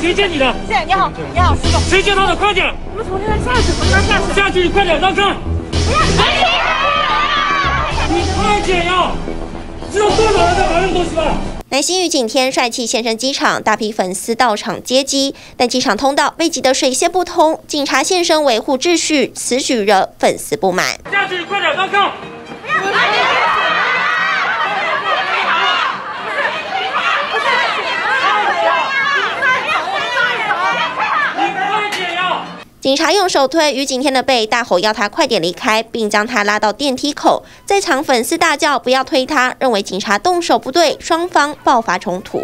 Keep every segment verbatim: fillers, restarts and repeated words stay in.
谁接你的？是，你好，你好，石总。谁接到的？快点！我们从这边下去，从这边下去。下去，快点，让开！不要！你快点呀！只有坐牢的才能多吃饭。 南新狱今天帅气现身机场，大批粉丝到场接机，但机场通道被挤得水泄不通，警察现身维护秩序，此举惹粉丝不满。下去，快点，让开！不要！ 警察用手推于景天的背，大吼要他快点离开，并将他拉到电梯口。在场粉丝大叫不要推他，认为警察动手不对，双方爆发冲突。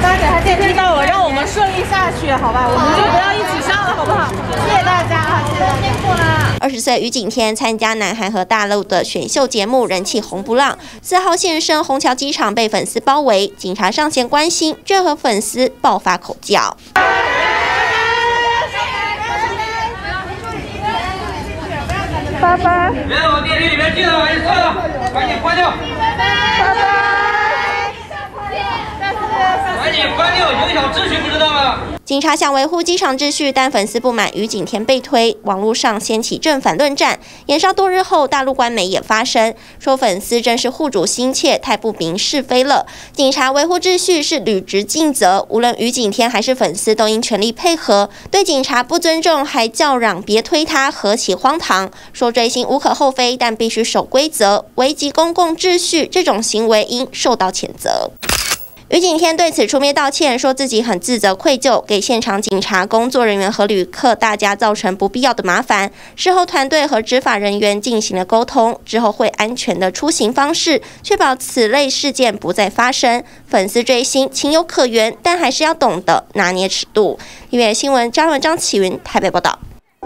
大家给他电梯到我，让我们顺利下去，好吧？我们就不要一起上了，好不好？谢谢大家，谢谢大家，辛苦了。二十岁于景天参加南韩和大陆的选秀节目，人气红不浪。四号现身虹桥机场被粉丝包围，警察上前关心，却和粉丝爆发口角。 拜拜！别往电梯里面进了，完事算了，赶紧关掉。拜拜！拜拜！赶紧关掉，影响秩序，不知道吗？警察想维护机场秩序，但粉丝不满于景天被推，网络上掀起正反论战。延烧多日后，大陆官媒也发声，说粉丝真是护主心切，太不明是非了。警察维护秩序是履职尽责，无论于景天还是粉丝，都应全力配合。对警察不尊重，还叫嚷别推他，何其荒唐！说追星无可厚非，但必须守规则，危及公共秩序，这种行为应受到谴责。 于景天对此出面道歉，说自己很自责、愧疚，给现场警察、工作人员和旅客大家造成不必要的麻烦。事后，团队和执法人员进行了沟通，之后会安全的出行方式，确保此类事件不再发生。粉丝追星情有可原，但还是要懂得拿捏尺度。T V B S新闻张文、张启云台北报道。